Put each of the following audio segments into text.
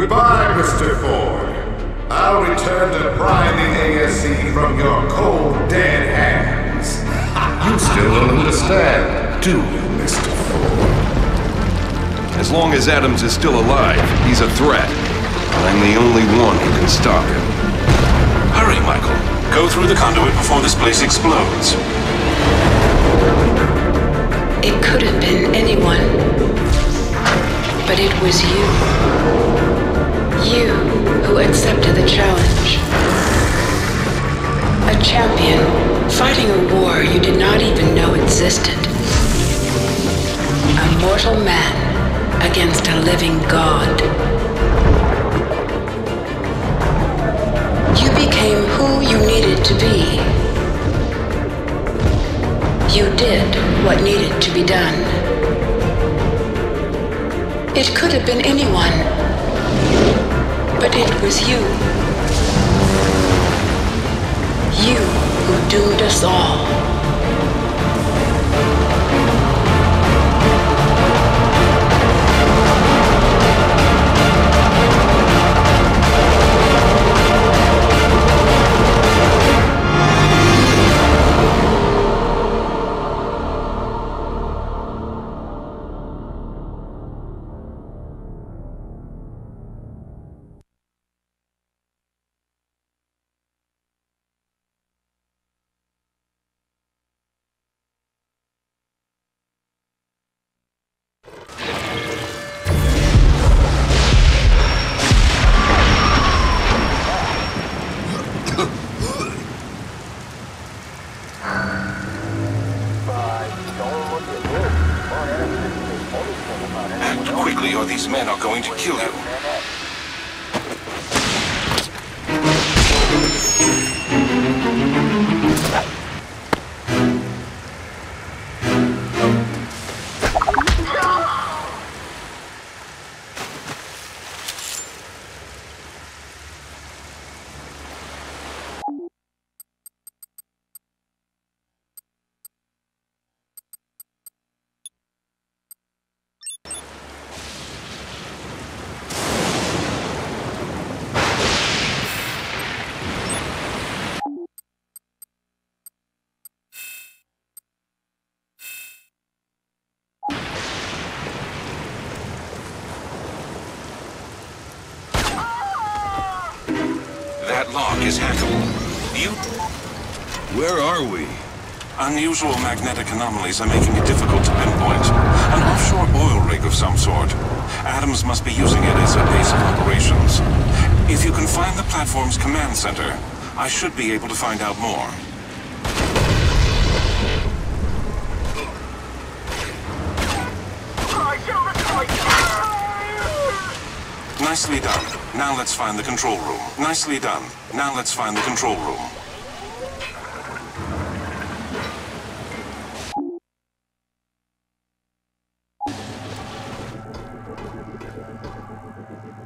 Goodbye, Mr. Ford. I'll return to pry the ASC from your cold, dead hands. You still don't understand, do you, Mr. Ford? As long as Adams is still alive, he's a threat. I'm the only one who can stop him. Hurry, Michael. Go through the conduit before this place explodes. It could have been anyone, but it was you. You who accepted the challenge. A champion, fighting a war you did not even know existed. A mortal man against a living god. You became who you needed to be. You did what needed to be done. It could have been anyone, but it was you. You who doomed us all. Is hackable. You? Where are we? Unusual magnetic anomalies are making it difficult to pinpoint. An offshore oil rig of some sort. Adams must be using it as a base of operations. If you can find the platform's command center, I should be able to find out more. Nicely done. Now let's find the control room. Nicely done. Now let's find the control room.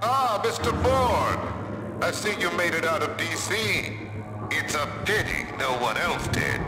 Ah, Mr. Ford. I see you made it out of D.C. It's a pity no one else did.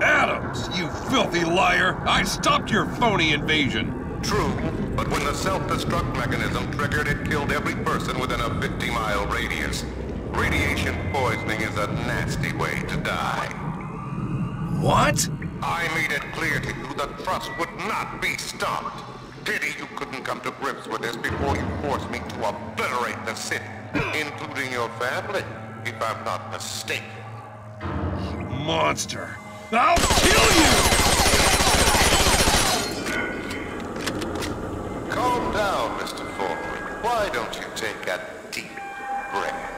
Adams, you filthy liar! I stopped your phony invasion! True. But when the self-destruct mechanism triggered, it killed every person within a 50-mile radius. Radiation poisoning is a nasty way to die. What? I made it clear to you that trust would not be stopped. Pity you couldn't come to grips with this before you forced me to obliterate the city, including your family, if I'm not mistaken. You monster! I'll kill you! Calm down, Mr. Ford. Why don't you take a deep breath?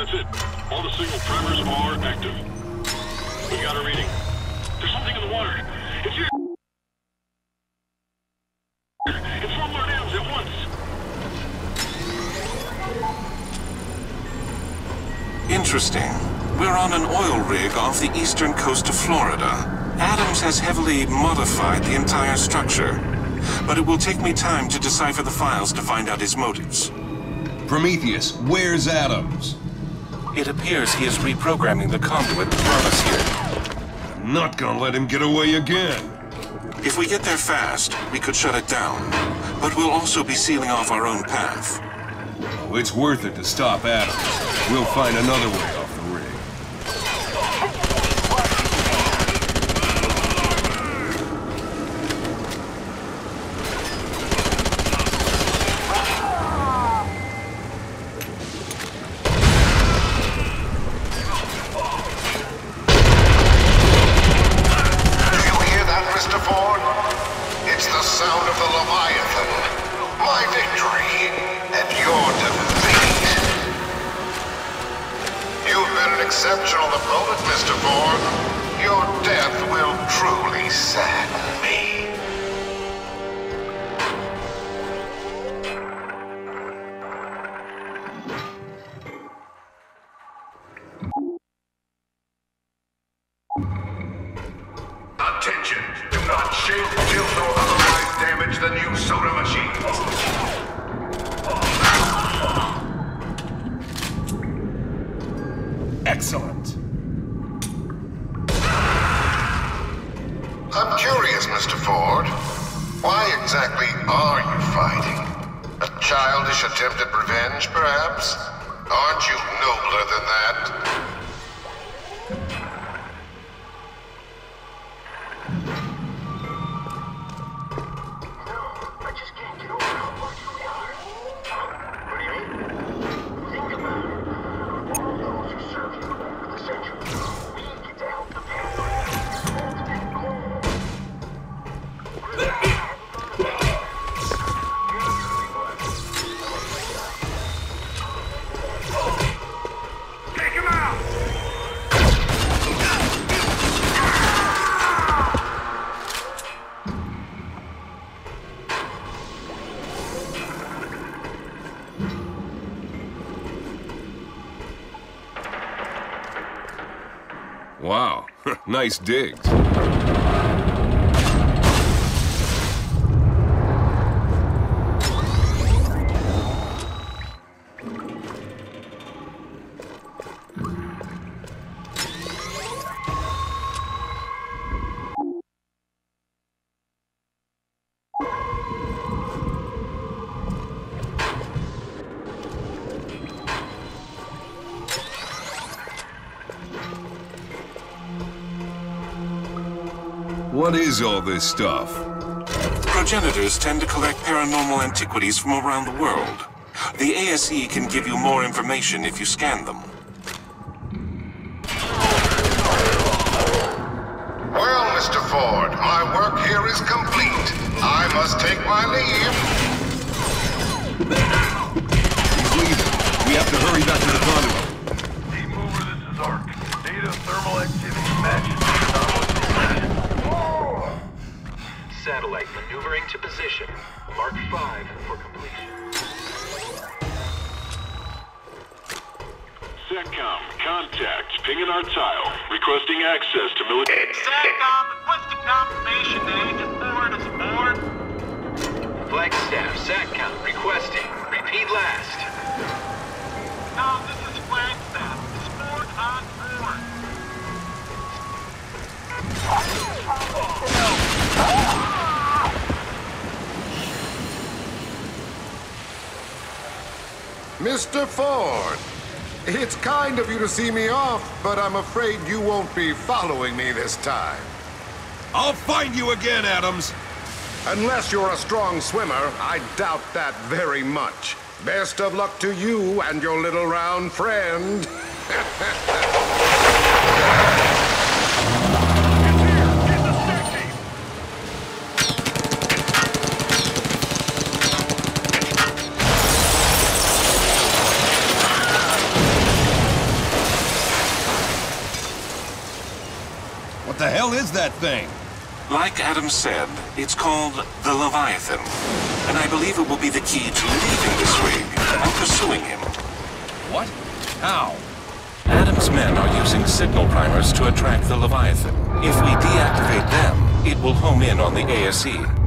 That's it. All the signal primers are active. We got a reading. There's something in the water. It's here. It's one more Adams at once. Interesting. We're on an oil rig off the eastern coast of Florida. Adams has heavily modified the entire structure, but it will take me time to decipher the files to find out his motives. Prometheus, where's Adams? It appears he is reprogramming the conduit that brought us here. I'm not gonna let him get away again. If we get there fast, we could shut it down, but we'll also be sealing off our own path. Oh, it's worth it to stop Adams. We'll find another way off. Wow, nice digs. What is all this stuff? Progenitors tend to collect paranormal antiquities from around the world. The ASE can give you more information if you scan them. Well, Mr. Ford, my work here is complete. I must take my leave. He's leaving. We have to hurry back to the conduit. Team over, this is ARC. Data thermal activity matches. Satellite maneuvering to position. Mark 5 for completion. SATCOM, contact. Pinging our tile. Requesting access to military. SATCOM, requesting confirmation to Agent Ford as aboard. Flagstaff, SATCOM, requesting. Repeat last. Now, this is Flagstaff. Is Ford on board? Oh. Mr. Ford, it's kind of you to see me off, but I'm afraid you won't be following me this time. I'll find you again, Adams. Unless you're a strong swimmer, I doubt that very much. Best of luck to you and your little round friend. hell is that thing? Like Adams said, it's called the Leviathan. And I believe it will be the key to leaving this rig and pursuing him. What? How? Adams' men are using signal primers to attract the Leviathan. If we deactivate them, it will home in on the ASE.